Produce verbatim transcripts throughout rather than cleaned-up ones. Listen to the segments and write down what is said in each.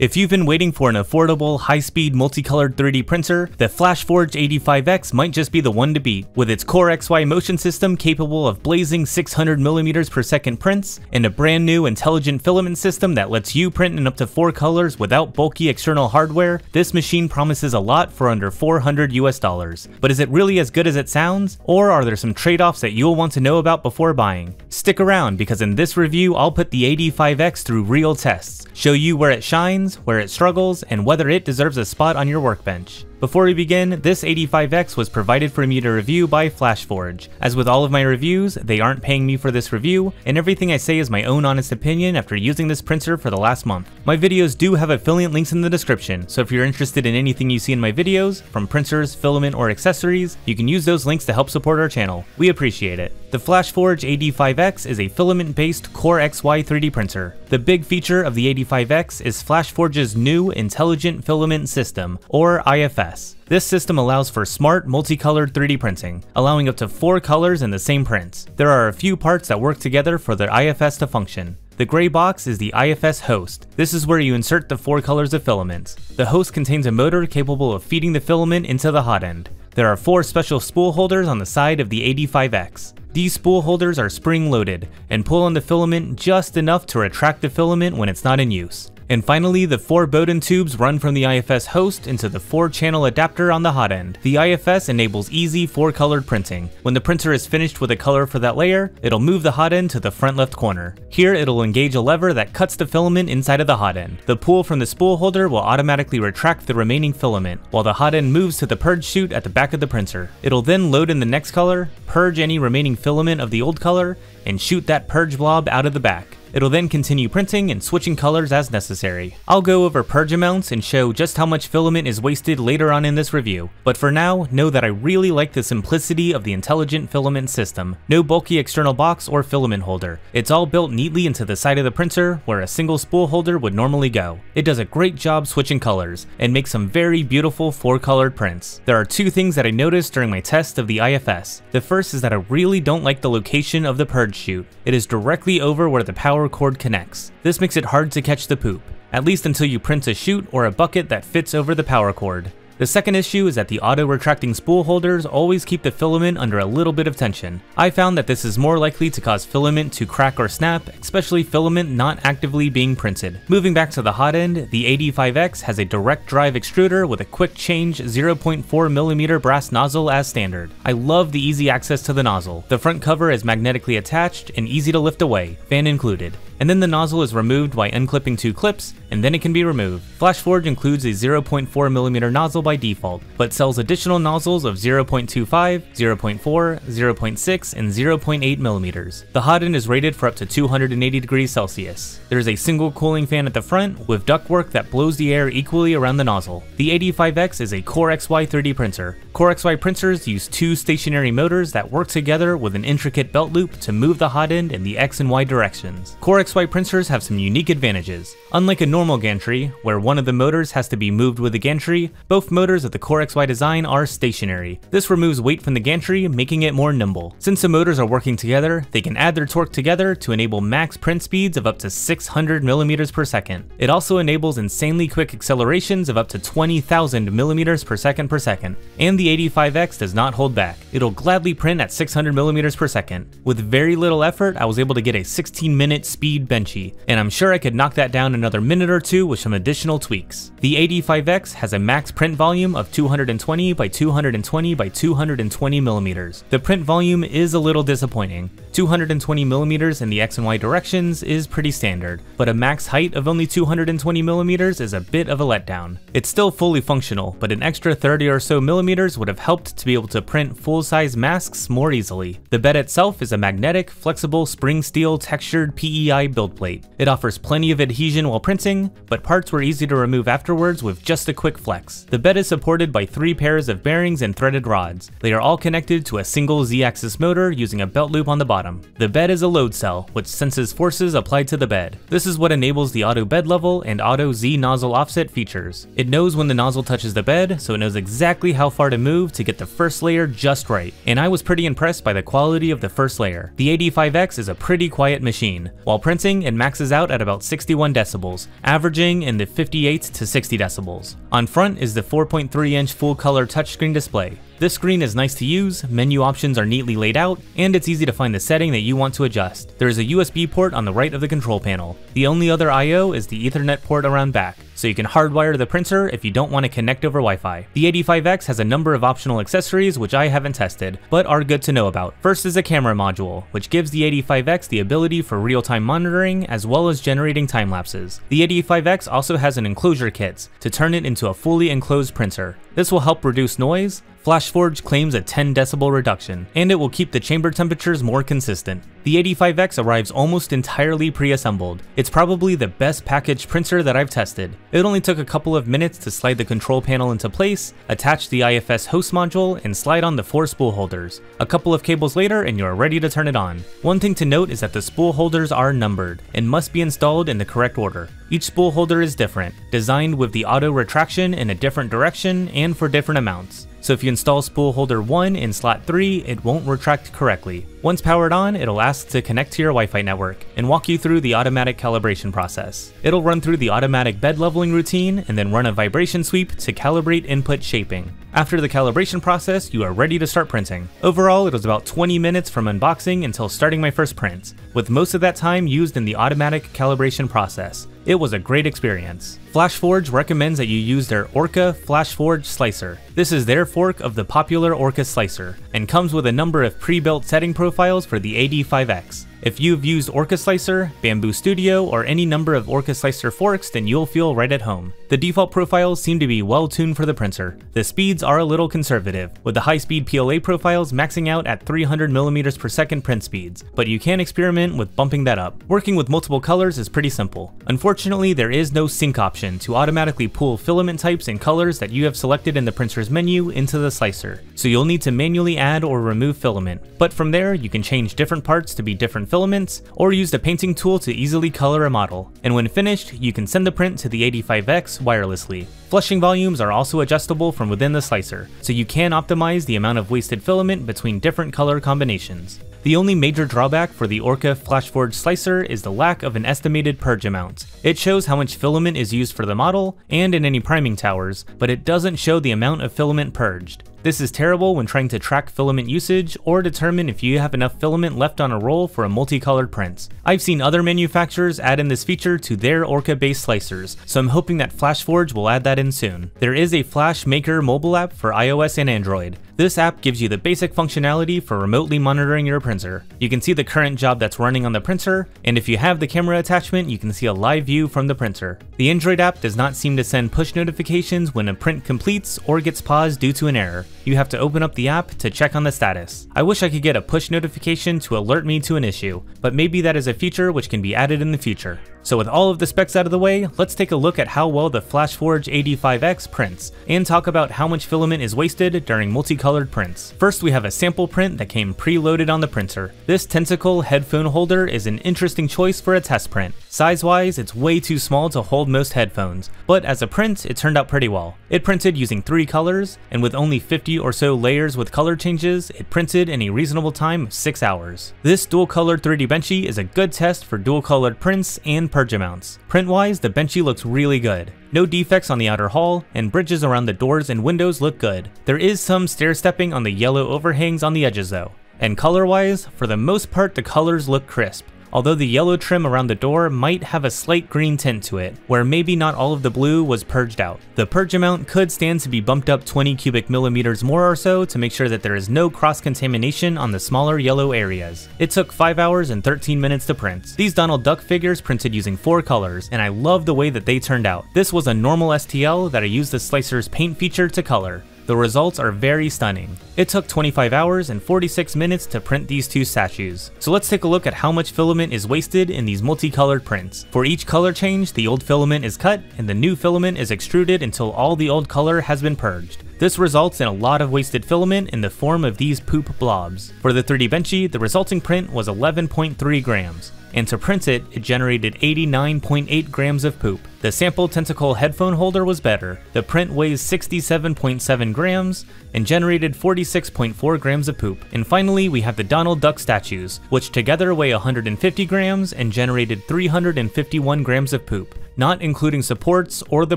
If you've been waiting for an affordable, high-speed, multicolored three D printer, the Flashforge A D five X might just be the one to beat. With its Core X Y motion system capable of blazing six hundred millimeters per second prints, and a brand new intelligent filament system that lets you print in up to four colors without bulky external hardware, this machine promises a lot for under four hundred US dollars. But is it really as good as it sounds? Or are there some trade-offs that you'll want to know about before buying? Stick around, because in this review, I'll put the A D five X through real tests, show you where it shines, where it struggles, and whether it deserves a spot on your workbench. Before we begin, this A D five X was provided for me to review by Flashforge. As with all of my reviews, they aren't paying me for this review, and everything I say is my own honest opinion after using this printer for the last month. My videos do have affiliate links in the description, so if you're interested in anything you see in my videos, from printers, filament, or accessories, you can use those links to help support our channel. We appreciate it. The Flashforge A D five X is a filament-based Core X Y three D printer. The big feature of the A D five X is Flashforge's new Intelligent Filament System, or I F S. This system allows for smart, multicolored three D printing, allowing up to four colors in the same print. There are a few parts that work together for the I F S to function. The gray box is the I F S host. This is where you insert the four colors of filament. The host contains a motor capable of feeding the filament into the hot end. There are four special spool holders on the side of the A D five X. These spool holders are spring-loaded and pull on the filament just enough to retract the filament when it's not in use. And finally, the four Bowden tubes run from the I F S host into the four channel adapter on the hot end. The I F S enables easy four-colored printing. When the printer is finished with a color for that layer, it'll move the hot end to the front left corner. Here, it'll engage a lever that cuts the filament inside of the hot end. The pull from the spool holder will automatically retract the remaining filament, while the hot end moves to the purge chute at the back of the printer. It'll then load in the next color, purge any remaining filament of the old color, and shoot that purge blob out of the back. It'll then continue printing and switching colors as necessary. I'll go over purge amounts and show just how much filament is wasted later on in this review, but for now, know that I really like the simplicity of the intelligent filament system. No bulky external box or filament holder. It's all built neatly into the side of the printer where a single spool holder would normally go. It does a great job switching colors and makes some very beautiful four-colored prints. There are two things that I noticed during my test of the I F S. The first is that I really don't like the location of the purge chute. It is directly over where the power cord connects. This makes it hard to catch the poop, at least until you print a chute or a bucket that fits over the power cord. The second issue is that the auto-retracting spool holders always keep the filament under a little bit of tension. I found that this is more likely to cause filament to crack or snap, especially filament not actively being printed. Moving back to the hot end, the A D five X has a direct drive extruder with a quick change zero point four millimeter brass nozzle as standard. I love the easy access to the nozzle. The front cover is magnetically attached and easy to lift away, fan included. And then the nozzle is removed by unclipping two clips, and then it can be removed. Flashforge includes a zero point four millimeter nozzle by default, but sells additional nozzles of zero point two five, zero point four, zero point six, and zero point eight millimeters. The hot end is rated for up to two hundred eighty degrees Celsius. There is a single cooling fan at the front with ductwork that blows the air equally around the nozzle. The A D five X is a Core X Y three D printer. Core X Y printers use two stationary motors that work together with an intricate belt loop to move the hot end in the X and Y directions. Core X Y printers have some unique advantages. Unlike a normal gantry, where one of the motors has to be moved with the gantry, both motors of the Core X Y design are stationary. This removes weight from the gantry, making it more nimble. Since the motors are working together, they can add their torque together to enable max print speeds of up to six hundred millimeters per second. It also enables insanely quick accelerations of up to twenty thousand millimeters per second per second. And the A D five X does not hold back. It'll gladly print at six hundred millimeters per second. With very little effort, I was able to get a sixteen minute speed benchy, and I'm sure I could knock that down another minute or two with some additional tweaks. The A D five X has a max print volume of two hundred twenty by two hundred twenty by two hundred twenty millimeters. The print volume is a little disappointing. two hundred twenty millimeters in the X and Y directions is pretty standard, but a max height of only two hundred twenty millimeters is a bit of a letdown. It's still fully functional, but an extra thirty or so millimeters would have helped to be able to print full-size masks more easily. The bed itself is a magnetic, flexible, spring steel textured P E I build plate. It offers plenty of adhesion while printing, but parts were easy to remove afterwards with just a quick flex. The bed is supported by three pairs of bearings and threaded rods. They are all connected to a single Z-axis motor using a belt loop on the bottom. bottom. The bed is a load cell, which senses forces applied to the bed. This is what enables the auto bed level and auto Z nozzle offset features. It knows when the nozzle touches the bed, so it knows exactly how far to move to get the first layer just right. And I was pretty impressed by the quality of the first layer. The A D five X is a pretty quiet machine. While printing, it maxes out at about sixty-one decibels, averaging in the fifty-eight to sixty decibels. On front is the four point three inch full-color touchscreen display. This screen is nice to use, menu options are neatly laid out, and it's easy to find the setting that you want to adjust. There is a U S B port on the right of the control panel. The only other I O is the Ethernet port around back, so you can hardwire the printer if you don't want to connect over Wi-Fi. The A D five X has a number of optional accessories which I haven't tested, but are good to know about. First is a camera module, which gives the A D five X the ability for real-time monitoring as well as generating time lapses. The A D five X also has an enclosure kit to turn it into a fully enclosed printer. This will help reduce noise. FlashForge claims a ten decibel reduction, and it will keep the chamber temperatures more consistent. The A D five X arrives almost entirely pre-assembled. It's probably the best packaged printer that I've tested. It only took a couple of minutes to slide the control panel into place, attach the I F S host module, and slide on the four spool holders. A couple of cables later and you are ready to turn it on. One thing to note is that the spool holders are numbered and must be installed in the correct order. Each spool holder is different, designed with the auto retraction in a different direction and for different amounts. So if you install spool holder one in slot three, it won't retract correctly. Once powered on, it'll ask to connect to your Wi-Fi network and walk you through the automatic calibration process. It'll run through the automatic bed leveling routine and then run a vibration sweep to calibrate input shaping. After the calibration process, you are ready to start printing. Overall, it was about twenty minutes from unboxing until starting my first print, with most of that time used in the automatic calibration process. It was a great experience. FlashForge recommends that you use their Orca FlashForge Slicer. This is their fork of the popular Orca Slicer, and comes with a number of pre-built setting profiles for the A D five X. If you've used Orca Slicer, Bambu Studio, or any number of Orca Slicer forks, then you'll feel right at home. The default profiles seem to be well tuned for the printer. The speeds are a little conservative, with the high-speed P L A profiles maxing out at three hundred millimeters per second print speeds, but you can experiment with bumping that up. Working with multiple colors is pretty simple. Unfortunately, there is no sync option to automatically pull filament types and colors that you have selected in the printer's menu into the slicer, so you'll need to manually add or remove filament. But from there, you can change different parts to be different filaments, or use the painting tool to easily color a model. And when finished, you can send the print to the A D five X wirelessly. Flushing volumes are also adjustable from within the slicer, so you can optimize the amount of wasted filament between different color combinations. The only major drawback for the Orca FlashForge Slicer is the lack of an estimated purge amount. It shows how much filament is used for the model and in any priming towers, but it doesn't show the amount of filament purged. This is terrible when trying to track filament usage or determine if you have enough filament left on a roll for a multicolored print. I've seen other manufacturers add in this feature to their Orca-based slicers, so I'm hoping that FlashForge will add that in soon. There is a Flash Maker mobile app for iOS and Android. This app gives you the basic functionality for remotely monitoring your printer. You can see the current job that's running on the printer, and if you have the camera attachment, you can see a live view from the printer. The Android app does not seem to send push notifications when a print completes or gets paused due to an error. You have to open up the app to check on the status. I wish I could get a push notification to alert me to an issue, but maybe that is a feature which can be added in the future. So with all of the specs out of the way, let's take a look at how well the FlashForge A D five X prints, and talk about how much filament is wasted during multicolored prints. First, we have a sample print that came preloaded on the printer. This tentacle headphone holder is an interesting choice for a test print. Size-wise, it's way too small to hold most headphones, but as a print, it turned out pretty well. It printed using three colors, and with only fifty or so layers with color changes, it printed in a reasonable time of six hours. This dual-colored three D Benchy is a good test for dual-colored prints and purge amounts. Print-wise, the Benchy looks really good. No defects on the outer hull, and bridges around the doors and windows look good. There is some stair-stepping on the yellow overhangs on the edges though. And color-wise, for the most part the colors look crisp, although the yellow trim around the door might have a slight green tint to it, where maybe not all of the blue was purged out. The purge amount could stand to be bumped up twenty cubic millimeters more or so to make sure that there is no cross-contamination on the smaller yellow areas. It took five hours and thirteen minutes to print. These Donald Duck figures printed using four colors, and I love the way that they turned out. This was a normal S T L that I used the slicer's paint feature to color. The results are very stunning. It took twenty-five hours and forty-six minutes to print these two statues. So let's take a look at how much filament is wasted in these multicolored prints. For each color change, the old filament is cut and the new filament is extruded until all the old color has been purged. This results in a lot of wasted filament in the form of these poop blobs. For the three D Benchy, the resulting print was eleven point three grams, and to print it, it generated eighty-nine point eight grams of poop. The sample tentacle headphone holder was better. The print weighs sixty-seven point seven grams and generated forty-six point four grams of poop. And finally, we have the Donald Duck statues, which together weigh one hundred fifty grams and generated three hundred fifty-one grams of poop, not including supports or the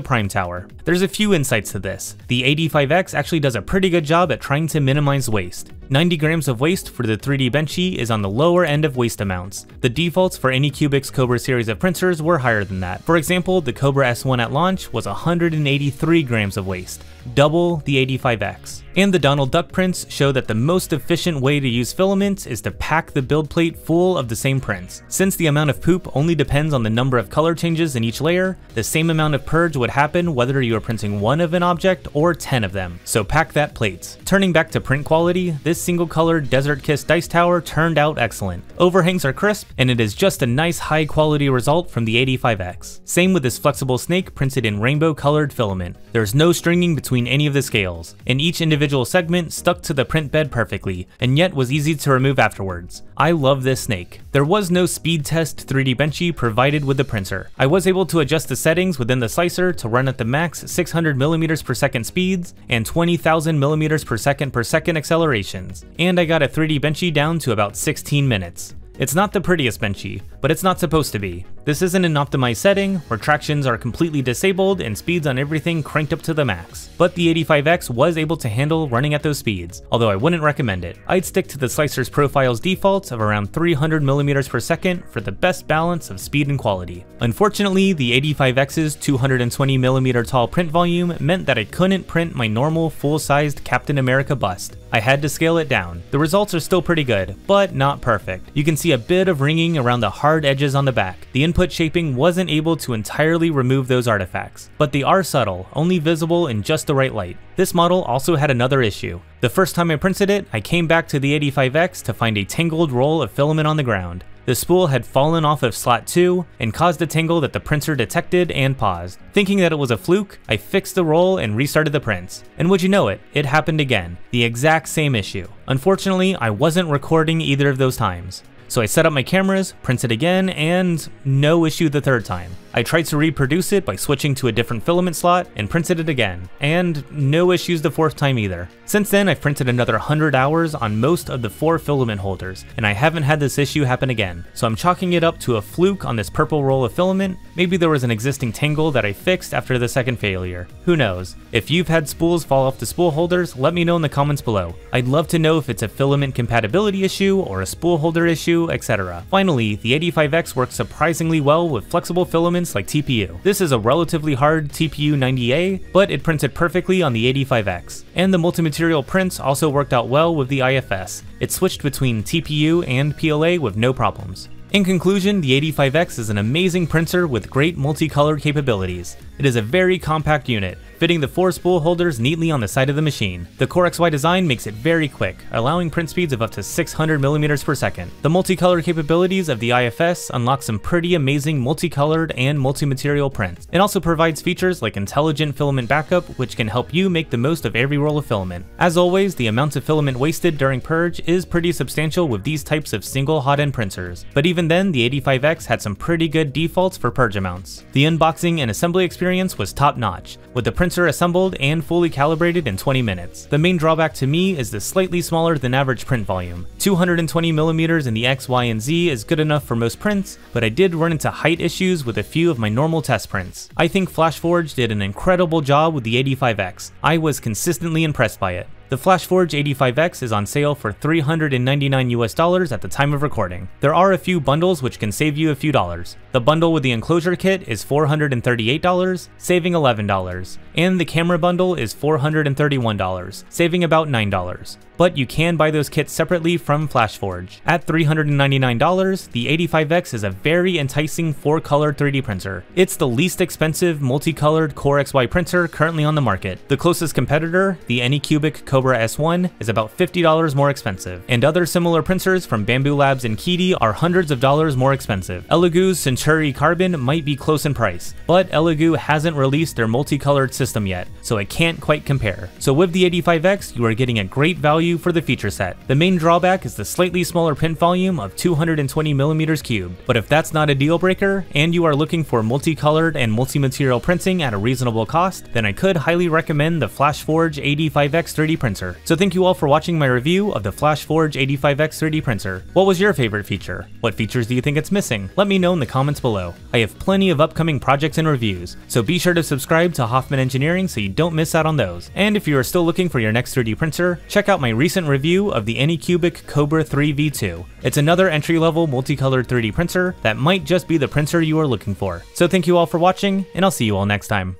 prime tower. There's a few insights to this. The A D five X actually does a pretty good job at trying to minimize waste. ninety grams of waste for the three D Benchy is on the lower end of waste amounts. The defaults for Anycubic's Kobra series of printers were higher than that. For example, the Kobra S one at launch was one hundred eighty-three grams of waste, double the A D five X. And the Donald Duck prints show that the most efficient way to use filaments is to pack the build plate full of the same prints. Since the amount of poop only depends on the number of color changes in each layer, the same amount of purge would happen whether you are printing one of an object or ten of them, so pack that plate. Turning back to print quality, this single colored Desert Kiss dice tower turned out excellent. Overhangs are crisp, and it is just a nice high quality result from the A D five X. Same with this flexible snake printed in rainbow colored filament. There's no stringing between any of the scales, and each individual segment stuck to the print bed perfectly, and yet was easy to remove afterwards. I love this snake. There was no speed test three D Benchy provided with the printer. I was able to adjust the settings within the slicer to run at the max six hundred millimeters per second speeds and twenty thousand millimeters per second per second accelerations, and I got a three D Benchy down to about sixteen minutes. It's not the prettiest Benchy, but it's not supposed to be. This isn't an optimized setting, where tractions are completely disabled and speeds on everything cranked up to the max. But the A D five X was able to handle running at those speeds, although I wouldn't recommend it. I'd stick to the slicer's profile's defaults of around three hundred millimeters per second for the best balance of speed and quality. Unfortunately, the A D five X's two hundred twenty millimeter tall print volume meant that I couldn't print my normal full-sized Captain America bust. I had to scale it down. The results are still pretty good, but not perfect. You can see a bit of ringing around the hard edges on the back. The input shaping wasn't able to entirely remove those artifacts, but they are subtle, only visible in just the right light. This model also had another issue. The first time I printed it, I came back to the A D five X to find a tangled roll of filament on the ground. The spool had fallen off of slot two and caused a tangle that the printer detected and paused. Thinking that it was a fluke, I fixed the roll and restarted the prints. And would you know it, it happened again, the exact same issue. Unfortunately, I wasn't recording either of those times. So I set up my cameras, printed again, and no issue the third time. I tried to reproduce it by switching to a different filament slot and printed it again, and no issues the fourth time either. Since then, I've printed another one hundred hours on most of the four filament holders, and I haven't had this issue happen again, so I'm chalking it up to a fluke on this purple roll of filament. Maybe there was an existing tangle that I fixed after the second failure. Who knows? If you've had spools fall off the spool holders, let me know in the comments below. I'd love to know if it's a filament compatibility issue or a spool holder issue, et cetera. Finally, the A D five X works surprisingly well with flexible filament like T P U. This is a relatively hard T P U ninety A, but it printed perfectly on the A D five X. And the multimaterial prints also worked out well with the I F S. It switched between T P U and P L A with no problems. In conclusion, the A D five X is an amazing printer with great multicolored capabilities. It is a very compact unit, fitting the four spool holders neatly on the side of the machine. The Core X Y design makes it very quick, allowing print speeds of up to six hundred millimeters per second. The multicolor capabilities of the I F S unlock some pretty amazing multicolored and multimaterial prints. It also provides features like intelligent filament backup, which can help you make the most of every roll of filament. As always, the amount of filament wasted during purge is pretty substantial with these types of single hot-end printers, but even then, the A D five X had some pretty good defaults for purge amounts. The unboxing and assembly experience was top-notch, with the print assembled and fully calibrated in twenty minutes. The main drawback to me is the slightly smaller than average print volume. two hundred twenty millimeters in the X, Y, and Z is good enough for most prints, but I did run into height issues with a few of my normal test prints. I think Flashforge did an incredible job with the A D five X. I was consistently impressed by it. The Flashforge A D five X is on sale for three hundred ninety-nine US dollars at the time of recording. There are a few bundles which can save you a few dollars. The bundle with the enclosure kit is four hundred thirty-eight dollars, saving eleven dollars, and the camera bundle is four hundred thirty-one dollars, saving about nine dollars. but you can buy those kits separately from Flashforge. At three hundred ninety-nine dollars, the A D five X is a very enticing four color three D printer. It's the least expensive multicolored Core X Y printer currently on the market. The closest competitor, the Anycubic Kobra S one, is about fifty dollars more expensive, and other similar printers from Bambu Labs and Kidi are hundreds of dollars more expensive. Elegoo's Centuri Carbon might be close in price, but Elegoo hasn't released their multicolored system yet, so it can't quite compare. So with the A D five X, you are getting a great value for the feature set. The main drawback is the slightly smaller print volume of two hundred twenty millimeters cubed, but if that's not a deal breaker, and you are looking for multicolored and multi-material printing at a reasonable cost, then I could highly recommend the Flashforge A D five X three D printer. So thank you all for watching my review of the Flashforge A D five X three D printer. What was your favorite feature? What features do you think it's missing? Let me know in the comments below. I have plenty of upcoming projects and reviews, so be sure to subscribe to Hoffman Engineering so you don't miss out on those. And if you are still looking for your next three D printer, check out my recent review of the Anycubic Kobra three V two. It's another entry-level multicolored three D printer that might just be the printer you are looking for. So thank you all for watching, and I'll see you all next time.